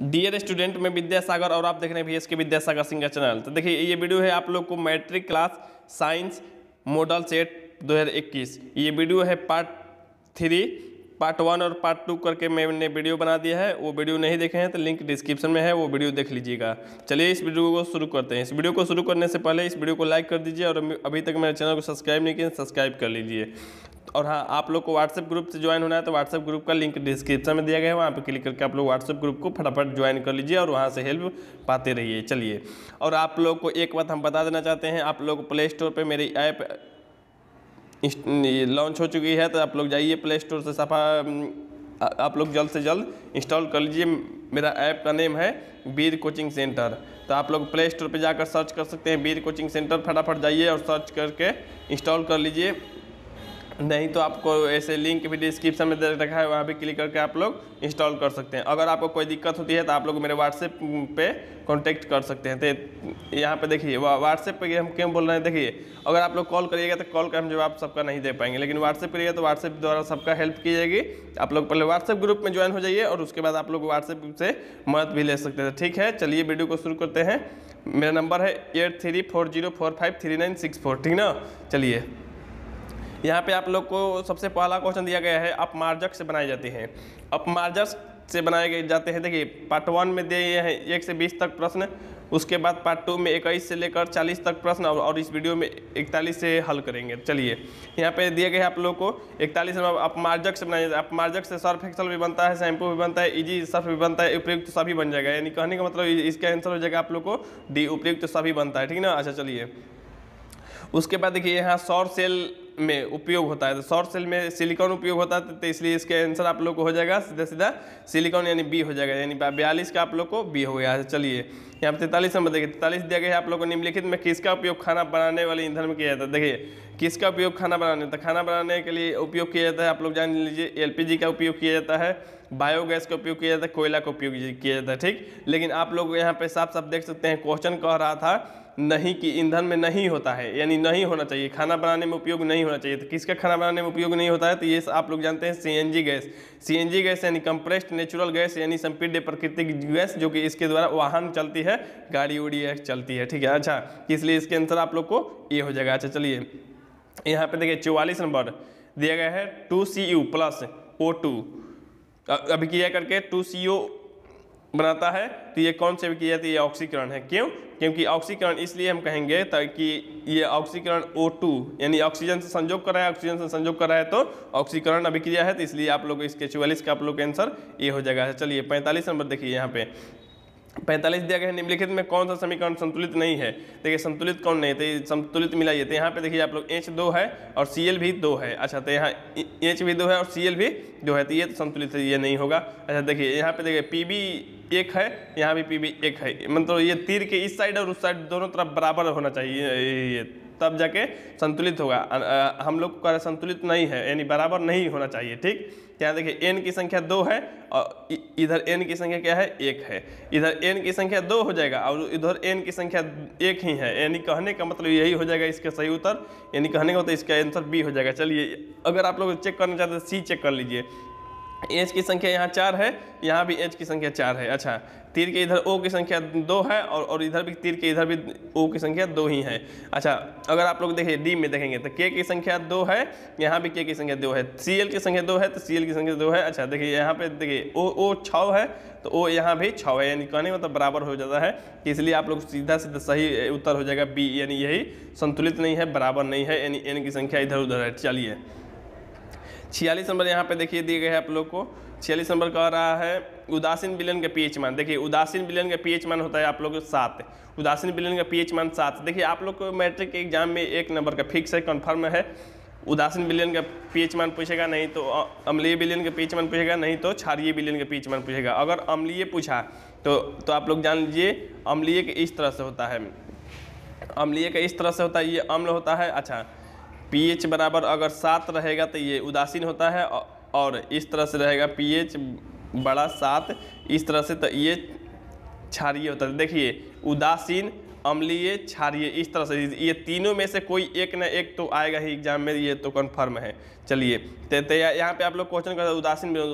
Dear student, में विद्यासागर और आप देख रहे हैं वीएसके विद्यासागर सिंघा चैनल। तो देखिए ये वीडियो है आप लोग को matric class science model set 2021, ये वीडियो है पार्ट 3, पार्ट 1 और पार्ट 2 करके मैंने वीडियो बना दिया है। वो वीडियो नहीं देखे हैं तो लिंक डिस्क्रिप्शन में है, वो वीडियो देख लीजिएगा। चलिए इस वीडियो को शुरू करते हैं। इस वीडियो को शुरू करने से पहले इस वीडियो को लाइक कर दीजिए और अभी तक मेरे चैनल को सब्सक्राइब नहीं किया सब्सक्राइब कर लीजिए। और हाँ, आप लोग को व्हाट्सएप ग्रुप से ज्वाइन होना है तो व्हाट्सएप ग्रुप का लिंक डिस्क्रिप्शन में दिया गया है, वहाँ पर क्लिक करके आप लोग व्हाट्सएप ग्रुप को फटाफट ज्वाइन कर लीजिए और वहाँ से हेल्प पाते रहिए। चलिए, और आप लोग को एक बात हम बता देना चाहते हैं, आप लोग प्ले स्टोर पर मेरी ऐप लॉन्च हो चुकी है तो आप लोग जाइए प्ले स्टोर से आप लोग जल्द से जल्द इंस्टॉल कर लीजिए। मेरा ऐप का नेम है वीर कोचिंग सेंटर, तो आप लोग प्ले स्टोर पर जाकर सर्च कर सकते हैं वीर कोचिंग सेंटर, फटाफट जाइए और सर्च करके इंस्टॉल कर लीजिए। नहीं तो आपको ऐसे लिंक भी डिस्क्रिप्शन में दे रखा है, वहाँ भी क्लिक करके आप लोग इंस्टॉल कर सकते हैं। अगर आपको कोई दिक्कत होती है तो आप लोग मेरे व्हाट्सएप पे कांटेक्ट कर सकते हैं। तो यहाँ पे देखिए व्हाट्सएप पे हम क्यों बोल रहे हैं, देखिए अगर आप लोग कॉल करिएगा तो कॉल का हम जवाब सबका नहीं दे पाएंगे, लेकिन व्हाट्सएप करिएगा तो व्हाट्सएप द्वारा सबका हेल्प की जाएगी। आप लोग पहले व्हाट्सएप ग्रुप में ज्वाइन हो जाइए और उसके बाद आप लोग व्हाट्सएप से मदद भी ले सकते थे। ठीक है, चलिए वीडियो को शुरू करते हैं। मेरा नंबर है 8340453964, ठीक ना। चलिए, यहाँ पे आप लोग को सबसे पहला क्वेश्चन दिया गया है, अपमार्जक से बनाए जाते हैं। अपमार्जक से बनाए जाते हैं, देखिए पार्ट 1 में दिए हैं 1 से 20 तक प्रश्न, उसके बाद पार्ट 2 में 21 से लेकर 40 तक प्रश्न और इस वीडियो में 41 से हल करेंगे। चलिए, यहाँ पे दिए गए आप लोग को 41 में अपमार्जक से बनाया जाता है। अपमार्जक से सर्फ एक्सल भी बनता है, शैम्पू भी बनता है, इजी सर्फ भी बनता है, उपयुक्त सभी बन जाएगा। यानी कहने का मतलब इसका आंसर हो जाएगा आप लोग को डी, उपयुक्त सभी बनता है, ठीक ना। अच्छा, चलिए उसके बाद देखिए यहाँ सौर सेल में उपयोग होता है, तो सौर सेल में सिलिकॉन उपयोग होता है, तो इसलिए इसके आंसर आप लोग को हो जाएगा सीधा सीधा सिलिकॉन, यानी बी हो जाएगा। यानी 42 का आप लोग को बी हो गया। चलिए, यहाँ पे 43 नंबर देखिए, 43 दिया गया है आप लोग को, निम्नलिखित में किसका उपयोग खाना बनाने वाले ईंधन में किया जाता है। देखिए किसका उपयोग खाना बनाने के लिए उपयोग किया जाता है, आप लोग जान लीजिए। एलपीजी का उपयोग किया जाता है, बायोगैस का उपयोग किया जाता है, कोयला का उपयोग किया जाता है, ठीक। लेकिन आप लोग यहाँ पे साफ साफ देख सकते हैं, क्वेश्चन कह रहा था नहीं कि ईंधन में नहीं होता है, यानी नहीं होना चाहिए, खाना बनाने में उपयोग नहीं होना चाहिए। तो किसका खाना बनाने में उपयोग नहीं होता है, तो ये आप लोग जानते हैं सीएनजी गैस। सीएनजी गैस यानी कंप्रेस्ड नेचुरल गैस, यानी संपीड्य प्राकृतिक गैस, जो कि इसके द्वारा वाहन चलती है, गाड़ी उड़ी चलती है, ठीक है। अच्छा, इसलिए इसके आंसर आप लोग को ये हो जाएगा। अच्छा, चलिए यहाँ पे देखिए 44 नंबर दिया गया है 2Cu+O2 अभिक्रिया करके 2CO बनाता है, तो ये कौन से अभिक्रिया है, ये ऑक्सीकरण है। क्यों? क्योंकि ऑक्सीकरण इसलिए हम कहेंगे ताकि ये ऑक्सीकरण O2 यानी ऑक्सीजन से संयोग कर रहा है, ऑक्सीजन से संयोग कर रहा है तो ऑक्सीकरण अभिक्रिया है, तो इसलिए आप लोग इसके 44 का आप लोग आंसर ये हो जाएगा। चलिए 45 नंबर देखिए, यहाँ पे 45 दिया गया है, निम्नलिखित में कौन सा समीकरण संतुलित नहीं है। देखिए संतुलित कौन नहीं है, तो संतुलित मिलाइए, तो यहाँ पे देखिए आप लोग H2 है और Cl भी 2 है। अच्छा, तो यहाँ H भी 2 है और Cl भी 2 है, तो ये तो संतुलित है, ये नहीं होगा। अच्छा, देखिए यहाँ पे देखिए Pb 1 है, यहाँ भी Pb 1 है, मतलब ये तीर के इस साइड और उस साइड दोनों तरफ बराबर होना चाहिए, ये तब जाके संतुलित होगा। हम लोग का संतुलित नहीं है, यानी बराबर नहीं होना चाहिए, ठीक। यहाँ देखिए n की संख्या 2 है और इधर n की संख्या क्या है, 1 है। इधर n की संख्या 2 हो जाएगा और इधर n की संख्या 1 ही है, यानी कहने का मतलब यही हो जाएगा इसका सही उत्तर, यानी कहने का मतलब इसका आंसर बी हो जाएगा। चलिए, अगर आप लोग चेक करना चाहते हैं सी चेक कर लीजिए, एच की संख्या यहाँ 4 है, यहाँ भी एच की संख्या 4 है। अच्छा, तीर के इधर ओ की संख्या 2 है और इधर भी तीर के इधर भी ओ की संख्या 2 ही है। अच्छा, अगर आप लोग देखिए डी में देखेंगे तो के की संख्या 2 है, यहाँ भी के की संख्या 2 है, सीएल की संख्या 2 है, तो सीएल की संख्या 2 है। अच्छा, देखिए यहाँ पे देखिए ओ 6 है, तो ओ यहाँ भी 6 है, यानी कहने मतलब बराबर हो जाता है, इसलिए आप लोग सीधा सीधा सही उत्तर हो जाएगा बी, यानी यही संतुलित नहीं है, बराबर नहीं है, यानी एन की संख्या इधर उधर है। चलिए 46 नंबर यहाँ पे देखिए दिए गए आप लोग को, 46 नंबर कह रहा है उदासीन विलयन का pH मान। देखिए उदासीन विलयन का pH मान होता है आप लोग 7, उदासीन विलयन का pH मान 7। देखिए आप लोग को मैट्रिक के एग्जाम में 1 नंबर का फिक्स है, कन्फर्म है, उदासीन विलयन का pH मान पूछेगा, नहीं तो अम्लीय विलयन का pH मान पूछेगा, नहीं तो क्षारीय विलयन का pH मान पूछेगा। अगर अम्लीय पूछा तो आप लोग जान लीजिए अम्लीय के इस तरह से होता है, अम्लीय का इस तरह से होता है, ये अम्ल होता है। अच्छा, pH बराबर अगर 7 रहेगा तो ये उदासीन होता है और इस तरह से रहेगा pH बड़ा 7 इस तरह से, तो ये क्षारीय होता है। देखिए उदासीन अम्लीय, क्षारीय, इस तरह से ये तीनों में से कोई एक ना एक तो आएगा ही एग्जाम में, ये तो कन्फर्म है। चलिए यहाँ पे आप लोग क्वेश्चन कर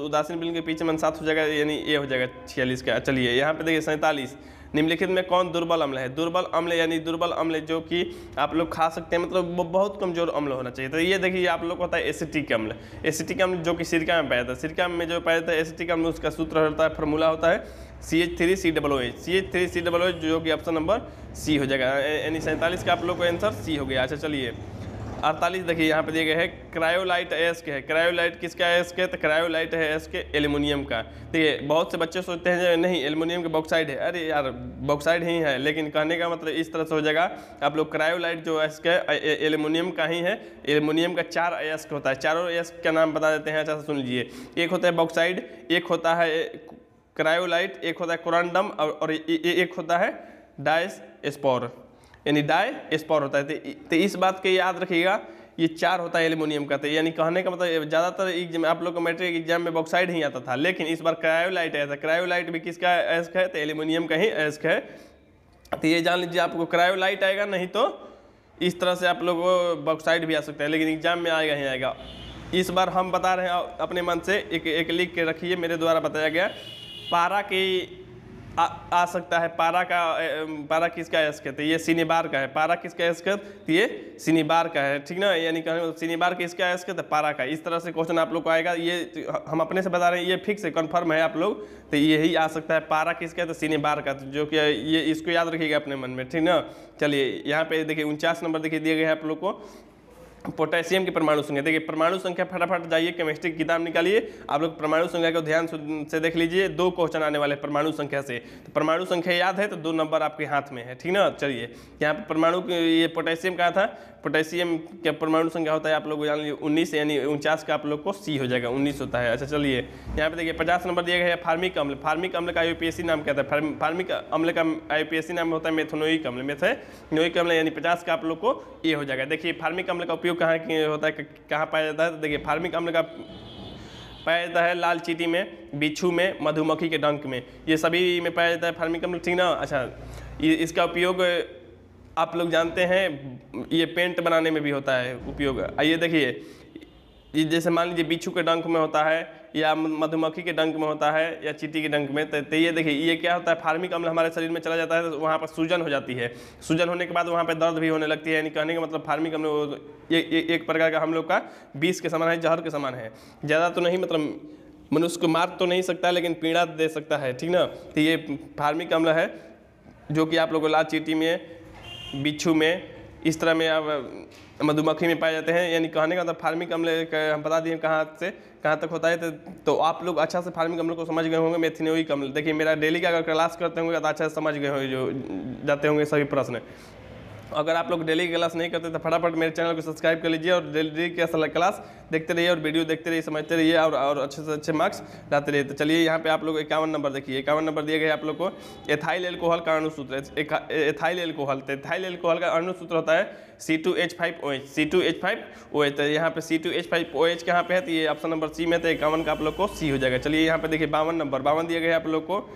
उदासीन बिल के पीछे मन सात हो जाएगा, यानी ये हो जाएगा 46 का। चलिए यहाँ पे देखिए 47, निम्नलिखित में कौन दुर्बल अम्ल है? दुर्बल अम्ल यानी दुर्बल अम्ल जो कि आप लोग खा सकते हैं, मतलब बहुत कमजोर अम्ल होना चाहिए। तो ये देखिए आप लोग को होता है एसिटिक अम्ल। एसिटिक अम्ल जो कि सिरका में पाया जाता है, सिरका में जो पाया जाता है एसिटिक अम्ल, उसका सूत्र होता है, फॉर्मूला होता है CH3COOH, CH3COOH जो कि ऑप्शन नंबर C हो जाएगा, यानी 47 का आप लोग को आंसर C हो गया। अच्छा चलिए 48 देखिए यहाँ पे दिए गए है क्रायोलाइट एस्क है। क्रायोलाइट किसका एस्क है? तो क्रायोलाइट है एस्क एल्यूमिनियम का। देखिए बहुत से बच्चे सोचते हैं नहीं एल्यूमिनियम के बॉक्साइड है, अरे यार बॉक्साइड ही है, लेकिन कहने का मतलब इस तरह से हो जाएगा आप लोग क्रायोलाइट जो एस्क है एल्यूमिनियम का ही है। एल्यूमिनियम का 4 एस्क होता है, चारों एस्क का नाम बता देते हैं। अच्छा सुन लीजिए, एक होता है बॉक्साइड, एक होता है क्रायोलाइट, एक होता है कोरांडम और एक होता है डाइस स्पोर, यानी डाई स्पोर होता है। तो इस बात के याद रखिएगा, ये 4 होता है एल्यूमिनियम का। तो यानी कहने का मतलब ज़्यादातर आप लोग को मैट्रिक एग्जाम में बॉक्साइड ही आता था, लेकिन इस बार क्रायोलाइट आया था। क्रायोलाइट भी किसका एस्क है? तो एल्यूमिनियम का ही एस्क है। तो ये जान लीजिए आपको क्रायोलाइट आएगा, नहीं तो इस तरह से आप लोग बॉक्साइड भी आ सकते हैं, लेकिन एग्जाम में आएगा ही आएगा। इस बार हम बता रहे हैं अपने मन से, एक लिख के रखिए, मेरे द्वारा बताया गया पारा की आ सकता है। पारा किसका एस्क है? तो ये सिनेबार का है। पारा किसका एस्क है? तो ये सिनेबार का है, ठीक ना। यानी कहने सिनेबार किसका एस्क है? तो पारा का। इस तरह से क्वेश्चन आप लोग को आएगा, ये हम अपने से बता रहे हैं, ये फिक्स है, कन्फर्म है आप लोग। तो यही आ सकता है पारा किसका है? तो सिनेबार का। तो जो कि ये इसको याद रखिएगा अपने मन में, ठीक ना। चलिए यहाँ पे देखिए 49 नंबर देखिए दिए गए हैं आप लोग को पोटेशियम की परमाणु संख्या। देखिए परमाणु संख्या फटाफट जाइए केमिस्ट्री की किताब निकालिए, आप लोग परमाणु संख्या को ध्यान से देख लीजिए, 2 क्वेश्चन आने वाले परमाणु संख्या से। तो परमाणु संख्या याद है तो 2 नंबर आपके हाथ में है, ठीक ना। चलिए यहाँ पर परमाणु ये पोटेशियम कहा था, पोटेशियम का परमाणु संख्या होता है आप लोग जान लीजिए 19, यानी 49 का आप लोग को सी हो जाएगा, 19 होता है। अच्छा चलिए यहाँ पे देखिए 50 नंबर दिया गया है फार्मिक अम्ल। फार्मिक अम्ल का आईयूपीएसी नाम क्या होता है? फार्मिक अम्ल का आईयूपीएसी नाम होता है मेथेनोइक अम्ल। मेथेनोइक अम्ल यानी 50 का आप लोग को ए हो जाएगा। देखिए फार्मिक अम्ल का उपयोग कहाँ होता है, कहाँ पाया जाता है? तो देखिए फार्मिक अम्ल का पाया जाता है लाल चींटी में, बिच्छू में, मधुमक्खी के डंक में, ये सभी में पाया जाता है फार्मिक अम्ल, ठीक ना। अच्छा इसका उपयोग आप लोग जानते हैं, ये पेंट बनाने में भी होता है उपयोग। आइए देखिए जैसे मान लीजिए बिच्छू के डंक में होता है, या मधुमक्खी के डंक में होता है, या चींटी के डंक में। तो ये देखिए ये क्या होता है, फार्मिक अम्ल हमारे शरीर में चला जाता है तो वहाँ पर सूजन हो जाती है, सूजन होने के बाद वहाँ पर दर्द भी होने लगती है। यानी कहने का मतलब फार्मिक अम्ल एक प्रकार का हम लोग का विष के समान है, जहर के समान है। ज़्यादा तो नहीं, मतलब मनुष्य को मार तो नहीं सकता, लेकिन पीड़ा दे सकता है, ठीक ना। तो ये फार्मिक अम्ल है जो कि आप लोग को लाल चींटी में, बिच्छू में, इस तरह में अब मधुमक्खी में पाए जाते हैं। यानी कहने का मतलब फार्मिक अम्ल हम बता दिए कहाँ से कहाँ तक होता है। तो आप लोग अच्छा से फार्मिक अम्ल को समझ गए होंगे। मेथेनोइक अम्ल देखिए मेरा डेली का अगर क्लास करते होंगे तो अच्छा से समझ गए होंगे जाते होंगे सभी प्रश्न। अगर आप लोग डेली की क्लास नहीं करते तो फटाफट मेरे चैनल को सब्सक्राइब कर लीजिए और डेली की क्लास देखते रहिए और वीडियो देखते रहिए, समझते रहिए और अच्छे से अच्छे मार्क्स लाते रहिए। तो चलिए यहाँ पे आप लोग 51 नंबर देखिए। 51 नंबर दिए गए आप लोग को एथाइल एल्कोहल का अणुसूत्र। एथाइल एल्कोहल, तो एथाइल एल्कोहल का अणुसूत्र होता है C2H5OH। C2H5OH तो यहाँ पे C2H5OH कहाँ पे है? तो ये ऑप्शन नंबर सी में। तो 51 का आप लोग को सी हो जाएगा। चलिए यहाँ पे देखिए 52 नंबर। 52 दिए गए आप लोग को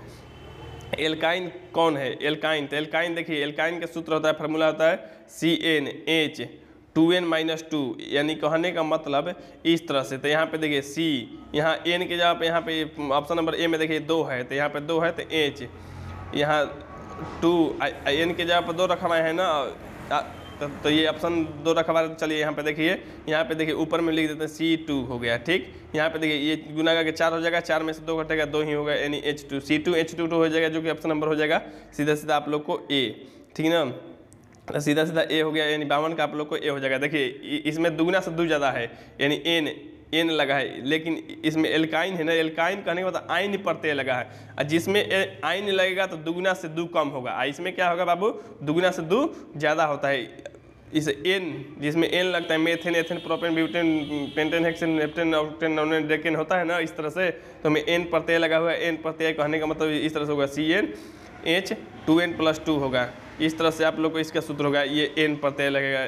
एल्काइन कौन है? एल्काइन, तो एल्काइन देखिए एल्काइन का सूत्र होता है, फार्मूला होता है CnH2n-2। यानी कहने का मतलब इस तरह से। तो यहाँ पे देखिए C, यहाँ N के जगह पे यहाँ पे ऑप्शन नंबर A में देखिए 2 है, तो यहाँ पे 2 है। तो H यहाँ 2, N के जगह पर 2 रखा हुआ है ना, तो ये ऑप्शन 2 रखा हुआ है। चलिए यहाँ पे देखिए ऊपर में लिख देते हैं C2 हो गया, ठीक। यहाँ पे देखिए ये गुना करके 4 हो जाएगा, 4 में से 2 घटेगा 2 ही होगा, यानी H2। C2H2 हो जाएगा जो कि ऑप्शन नंबर हो जाएगा सीधा सीधा आप लोग को A, ठीक ना। सीधा सीधा ए हो गया, यानी 52 का आप लोग को ए हो जाएगा। देखिए इसमें दुगुना से 2 ज़्यादा है, यानी एन लगा है, लेकिन इसमें एल्काइन है ना, एल्काइन कहने का मतलब आयन प्रत्यय लगा है, और जिसमें आयन लगेगा तो दुगुना से 2 कम होगा। इसमें क्या होगा बाबू, दुगुना से 2 ज़्यादा होता है। इस एन जिसमें एन लगता है, methane, ethane, propane, butane, pentane, hexane, heptane, octane, nonane, decane होता है ना, इस तरह से। तो हमें एन प्रत्यय लगा हुआ है। एन प्रत्यय कहने का मतलब इस तरह से होगा CnH2n+2 होगा। इस तरह से आप लोग को इसका सूत्र होगा, ये एन प्रत्यय लगेगा,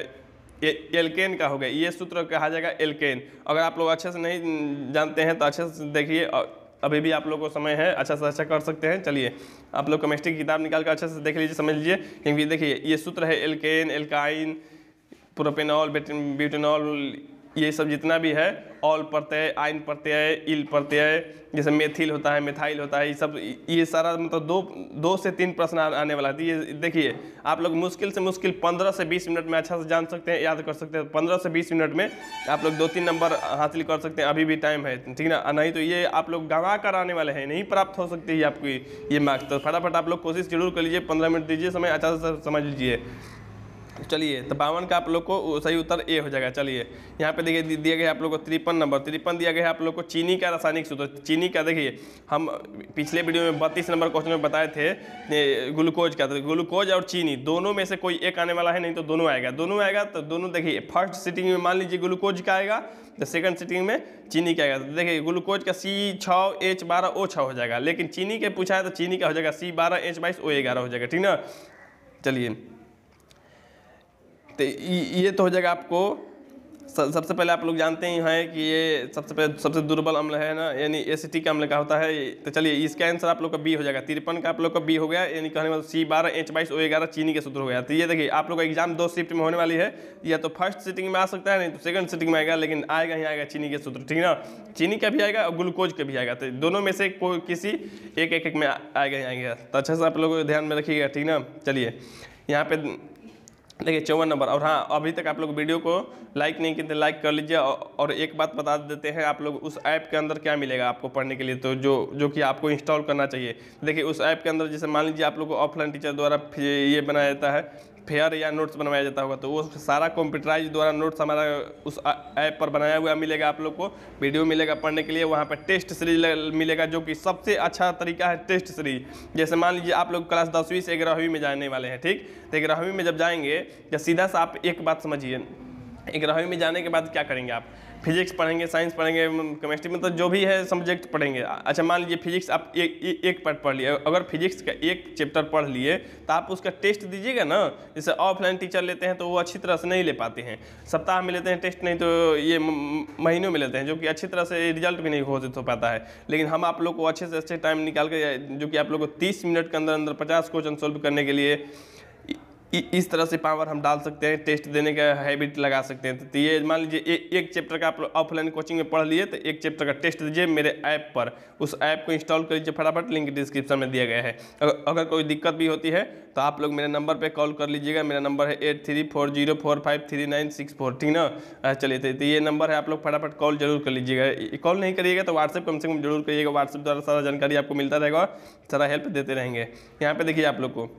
ये एल्केन का होगा, ये सूत्र कहा जाएगा एल्केन। अगर आप लोग अच्छे से नहीं जानते हैं तो अच्छे से देखिए अभी भी आप लोगों को समय है, अच्छा से अच्छा कर सकते हैं। चलिए आप लोग केमिस्ट्री की किताब निकाल कर अच्छे से देख लीजिए, समझ लीजिए। क्योंकि देखिए ये सूत्र है एल्केन, एल्काइन, प्रोपेनॉल, ब्यूटेनॉल, ये सब जितना भी है, ऑल प्रत्यय, आइन प्रत्यय, इल प्रत्यय, जैसे मेथिल होता है, मिथाइल होता है, ये सब, ये सारा मतलब दो से तीन प्रश्न आने वाला है। ये देखिए आप लोग मुश्किल से मुश्किल 15 से 20 मिनट में अच्छा से जान सकते हैं, याद कर सकते हैं। 15 से 20 मिनट में आप लोग 2-3 नंबर हासिल कर सकते हैं, अभी भी टाइम है, ठीक ना। नहीं तो ये आप लोग गंवा कर आने वाले हैं, नहीं प्राप्त हो सकती है आपकी ये मार्क्स। तो फटाफट आप लोग कोशिश जरूर कर लीजिए, 15 मिनट दीजिए समय, अच्छा से समझ लीजिए। चलिए तो 52 का आप लोग को सही उत्तर ए हो जाएगा। चलिए यहाँ पे देखिए दिया गया आप लोग को 53 नंबर, 53 दिया गया है आप लोग को चीनी का रासायनिक सूत्र। चीनी का देखिए हम पिछले वीडियो में 32 नंबर क्वेश्चन में बताए थे ग्लूकोज का। तो ग्लूकोज और चीनी दोनों में से कोई एक आने वाला है, नहीं तो दोनों आएगा, दोनों आएगा। तो दोनों देखिए फर्स्ट सिटिंग में मान लीजिए ग्लूकोज का आएगा, तो सेकंड सिटिंग में चीनी का आएगा। तो देखिए ग्लूकोज का C6H12O6 हो जाएगा, लेकिन चीनी के पूछा है तो चीनी का हो जाएगा C12H22O11 हो जाएगा, ठीक ना। चलिए तो ये तो हो जाएगा आपको। सबसे पहले आप लोग जानते ही हैं कि ये सबसे दुर्बल अम्ल है ना, यानी एसिटिक अम्ल का होता है। तो चलिए इसका आंसर आप लोग का बी हो जाएगा, 53 का आप लोग का बी हो गया, यानी कहने मतलब C12H22O11 चीनी के सूत्र हो गया। तो ये देखिए आप लोग का एग्जाम 2 शिफ्ट में होने वाली है, या तो फर्स्ट सिटिंग में आ सकता है, नहीं तो सेकंड सिटिंग में आएगा, लेकिन आएगा ही आएगा चीनी के सूत्र, ठीक ना। चीनी का भी आएगा और ग्लूकोज का भी आएगा, तो दोनों में से कोई किसी एक में आएगा ही आएगा। तो अच्छे से आप लोग ध्यान में रखिएगा, ठीक ना। चलिए यहाँ पे देखिए 54 नंबर। और हाँ, अभी तक आप लोग वीडियो को लाइक नहीं किए, लाइक कर लीजिए। और एक बात बता देते हैं, आप लोग उस ऐप के अंदर क्या मिलेगा आपको पढ़ने के लिए, तो जो कि आपको इंस्टॉल करना चाहिए। देखिए उस ऐप के अंदर जैसे मान लीजिए आप लोग को ऑफलाइन टीचर द्वारा ये बनाया जाता है फेयर या नोट्स बनवाया जाता होगा, तो वो सारा कंप्यूटराइज द्वारा नोट्स हमारा उस ऐप पर बनाया हुआ मिलेगा आप लोग को। वीडियो मिलेगा पढ़ने के लिए, वहाँ पर टेस्ट सीरीज मिलेगा, जो कि सबसे अच्छा तरीका है टेस्ट सीरीज। जैसे मान लीजिए आप लोग क्लास 10वीं से 11वीं में जाने वाले हैं, ठीक। तो 11वीं में जब जाएंगे तो सीधा सा आप एक बात समझिए, 11वीं में जाने के बाद क्या करेंगे आप, फिजिक्स पढ़ेंगे, साइंस पढ़ेंगे, केमिस्ट्री, मतलब जो भी है सब्जेक्ट पढ़ेंगे। अच्छा मान लीजिए फिजिक्स आप एक पार्ट पढ़ लिए, अगर फिजिक्स का एक चैप्टर पढ़ लिए तो आप उसका टेस्ट दीजिएगा ना। जैसे ऑफलाइन टीचर लेते हैं तो वो अच्छी तरह से नहीं ले पाते हैं, सप्ताह में लेते हैं टेस्ट, नहीं तो ये महीनों में लेते हैं, जो कि अच्छी तरह से रिजल्ट भी नहीं घोषित हो पाता है। लेकिन हम आप लोग को अच्छे से अच्छे टाइम निकाल कर, जो कि आप लोग को 30 मिनट के अंदर 50 क्वेश्चन सोल्व करने के लिए इस तरह से पावर हम डाल सकते हैं, टेस्ट देने का हैबिट लगा सकते हैं। तो ये मान लीजिए एक चैप्टर का आप ऑफलाइन कोचिंग में पढ़ लिए, तो एक चैप्टर का टेस्ट दीजिए मेरे ऐप पर, उस ऐप को इंस्टॉल कर लीजिए फटाफट, लिंक डिस्क्रिप्शन में दिया गया है। अगर कोई दिक्कत भी होती है तो आप लोग मेरे नंबर पे कॉल कर लीजिएगा, मेरा नंबर है 8340453964, ठीक ना। चलिए तो ये नंबर है, आप लोग फटाफट कॉल जरूर कर लीजिएगा। कॉल नहीं करिएगा तो व्हाट्सएप कम से कम जरूर करिएगा, व्हाट्सएप द्वारा सारा जानकारी आपको मिलता रहेगा, सारा हेल्प देते रहेंगे। यहाँ पर देखिए आप लोग को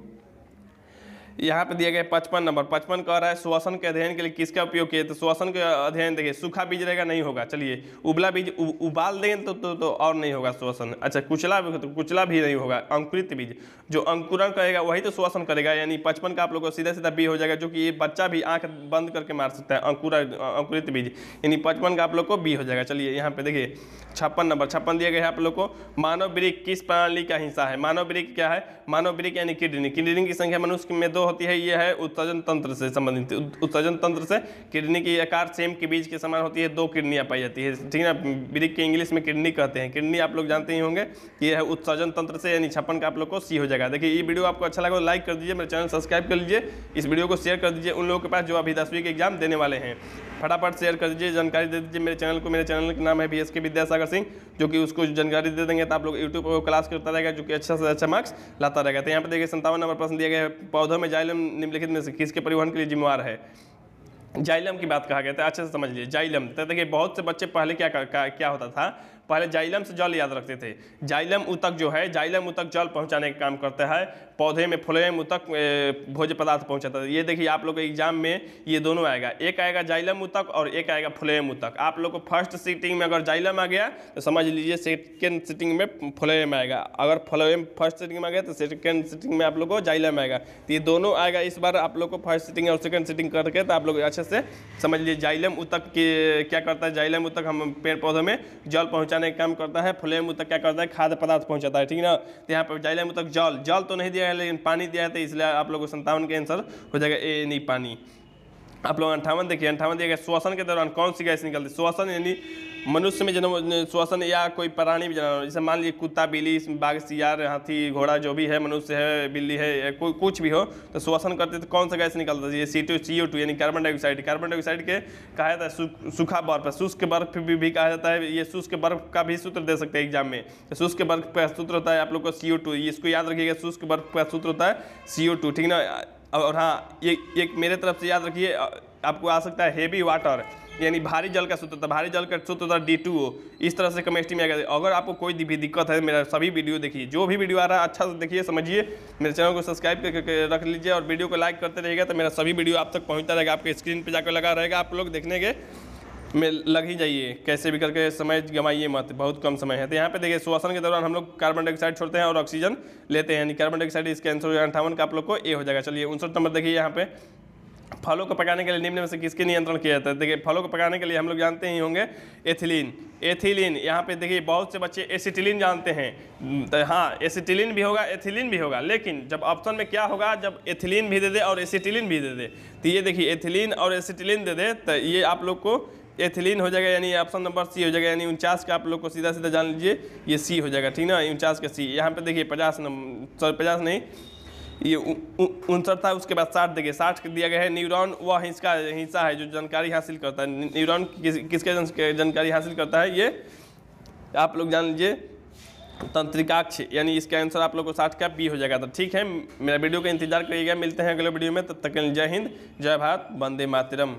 यहाँ पे दिया गया 55 नंबर। 55 कह रहा है श्वसन के अध्ययन के लिए किसका उपयोग किया। तो श्वसन के अध्ययन देखिए सूखा बीज रहेगा नहीं होगा, चलिए उबला बीज उबाल देंगे तो और नहीं होगा श्वसन। अच्छा कुचला, तो कुचला भी नहीं होगा। अंकुरित बीज जो अंकुरण करेगा वही तो श्वसन करेगा, यानी 55 का आप लोग को सीधा बी हो जाएगा, जो कि ये बच्चा भी आँख बंद करके मार सकता है अंकुरित बीज, यानी 55 का आप लोग को बी हो जाएगा। चलिए यहाँ पे देखिए 56 नंबर। 56 दिया गया है आप लोग को मानव वृक्क किस प्रणाली का हिस्सा है। मानव वृक्क क्या है, मानव वृक्क यानी किडनी। किडनी की संख्या मनुष्य में 2 होती है, ये है उत्सर्जन तंत्र से संबंधित। उत्सर्जन तंत्र से किडनी की आकार सेम के बीज के समान होती है, 2 किडनियां पाई जाती है, ठीक है ना। वृक्क के इंग्लिश में किडनी कहते हैं, किडनी आप लोग जानते ही होंगे। ये है उत्सर्जन तंत्र से, यानी 56 का आप लोग को सी हो जाएगा। देखिए ये वीडियो आपको अच्छा लगा तो लाइक कर दीजिए, मेरे चैनल सब्सक्राइब कर लीजिए, इस वीडियो को शेयर कर दीजिए उन लोगों के पास जो अभी 10वीं के एग्जाम देने वाले हैं। फटाफट शेयर कर दीजिए, जानकारी दे दीजिए मेरे चैनल को। मेरे चैनल का नाम है VSK विद्यासागर सिंह, जो कि उसको जानकारी दे देंगे तो आप लोग यूट्यूब पर क्लास करता रहेगा, जो कि अच्छा से अच्छा मार्क्स लाता रहेगा। तो यहाँ पर देखिए 57 नंबर प्रश्न दिया गया है, पौधों में जाइलम निम्नलिखित में से किसके परिवहन के लिए जिम्मेवार है। जाइलम की बात कहा गया था, अच्छे से समझ लीजिए जाइलम। तो देखिए बहुत से बच्चे पहले क्या होता था, पहले जाइलम से जल याद रखते थे। जाइलम ऊतक जो है, जाइलम ऊतक जल पहुंचाने का काम करता है, पौधे में फ्लोएम ऊतक भोज्य पदार्थ पहुंचाता है। ये देखिए आप लोग एग्जाम में ये दोनों आएगा, एक आएगा जाइलम ऊतक और एक आएगा फ्लोएम ऊतक। आप लोग को फर्स्ट सिटिंग में अगर जाइलम आ गया तो समझ लीजिए सेकेंड सिटिंग में फ्लोएम आएगा, अगर फ्लोएम फर्स्ट सिटिंग में आ गया तो सेकेंड सिटिंग में आप लोग को जाइलम आएगा। तो ये दोनों आएगा इस बार आप लोग को फर्स्ट सिटिंग और सेकेंड सिटिंग करके, तो आप लोग अच्छे से समझ लीजिए जाइलम ऊतक क्या करता है। जाइलम ऊतक हम पेड़ पौधों में जल पहुँचाने काम करता है, फ्लोएम ऊतक क्या करता है खाद्य पदार्थ पहुंचाता है, ठीक ना। तो यहाँ पर जाइलम ऊतक जल तो नहीं दिया है लेकिन पानी दिया है, तो इसलिए आप लोगों को 57 के आंसर हो जाएगा ए नहीं पानी। आप लोग 58 देखिए, 58 दिया गया श्वसन के दौरान कौन सी गैस निकलती है। श्वसन यानी मनुष्य में जन श्वसन या कोई प्राणी में जन, जैसे मान लीजिए कुत्ता, बिल्ली, बाघ, सियार, हाथी, घोड़ा, जो भी है, मनुष्य है, बिल्ली है, कुछ भी हो, तो श्वसन करते तो कौन सा गैस निकलता है? ये CO2 यानी कार्बन डाइऑक्साइड। कार्बन डाइऑक्साइड के कहा जाता है सूखा बर्फ, शुष्क बर्फ भी कहा जाता है। ये शुष्क बर्फ का भी सूत्र दे सकते हैं एग्जाम में। शुष्क बर्फ का सूत्र होता है आप लोग को CO2। इसको याद रखिएगा, शुष्क बर्फ का सूत्र होता है CO2, ठीक ना। और हाँ, एक मेरे तरफ से याद रखिए, आपको आ सकता है हेवी वाटर यानी भारी जल का सूत्र था। भारी जल का सूत्र था D2O। इस तरह से केमिस्ट्री में आ गया। अगर आपको कोई भी दिक्कत है, मेरा सभी वीडियो देखिए, जो भी वीडियो आ रहा है अच्छा से देखिए, समझिए। मेरे चैनल को सब्सक्राइब करके रख लीजिए और वीडियो को लाइक करते रहिएगा, तो मेरा सभी वीडियो आप तक पहुँचता रहेगा, आपके स्क्रीन पर जाकर लगा रहेगा। आप लोग देखने के में लग ही जाइए, कैसे भी करके समय गंवाइए मत, बहुत कम समय है। तो यहाँ पे देखिए, श्वसन के दौरान हम लोग कार्बन डाइऑक्साइड छोड़ते हैं और ऑक्सीजन लेते हैं, यानी कार्बन डाइऑक्साइड। इसके आंसर 58 का आप लोग को ए हो जाएगा। चलिए 59 नंबर देखिए, यहाँ पे फलों को पकाने के लिए निम्न में से किसके नियंत्रण किया जाता है? देखिए, फलों को पकाने के लिए हम लोग जानते ही होंगे एथिलीन। एथिलीन यहाँ पे देखिए, बहुत से बच्चे एसिटिलीन जानते हैं। हाँ, एसिटिलीन भी होगा, एथिलीन भी होगा, लेकिन जब ऑप्शन में क्या होगा, जब एथिलीन भी दे दे और एसिटिलीन भी दे दे, तो ये देखिए एथिलीन और एसिटिलीन दे दे, तो ये आप लोग को एथिलीन हो जाएगा, यानी ऑप्शन नंबर सी हो जाएगा। यानी 49 का आप लोग को सीधा सीधा जान लीजिए, ये सी हो जाएगा, ठीक ना। 49 का सी। यहाँ पे देखिए 59 था, उसके बाद 60 देखिए। 60 दिया गया है न्यूरॉन वह इसका हिस्सा है जो जानकारी हासिल करता है। न्यूरॉन किसके जानकारी हासिल करता है, ये आप लोग जान लीजिए। तंत्रिकाक्ष, यानी इसका आंसर आप लोग को 60 का बी हो जाएगा। तो ठीक है, मेरा वीडियो का इंतजार करिएगा, मिलते हैं अगले वीडियो में। तब तक जय हिंद, जय भारत, वंदे मातरम।